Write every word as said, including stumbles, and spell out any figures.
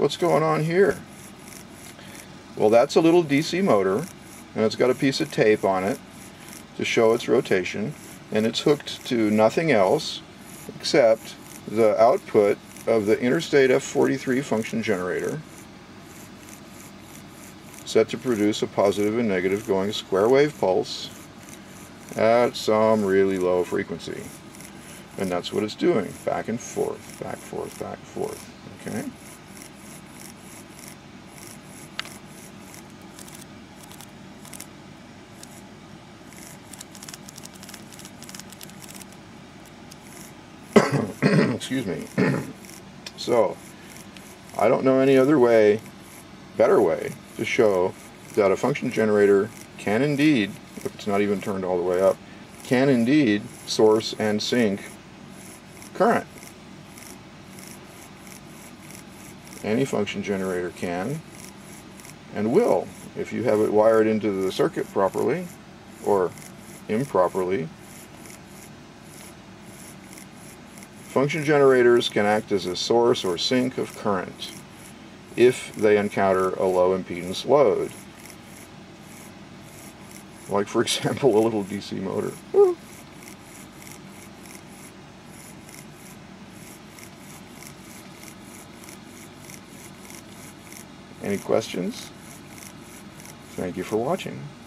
what's going on here? Well, that's a little D C motor, and it's got a piece of tape on it to show its rotation, and it's hooked to nothing else except the output of the Interstate F forty-three function generator, set to produce a positive and negative going square wave pulse at some really low frequency. And that's what it's doing, back and forth, back, forth, back, forth, okay? Excuse me. So, I don't know any other way, better way, to show that a function generator can indeed, if it's not even turned all the way up, can indeed source and sink current. Any function generator can and will, if you have it wired into the circuit properly or improperly. Function generators can act as a source or sink of current if they encounter a low impedance load. Like, for example, a little D C motor. Woo. Any questions? Thank you for watching.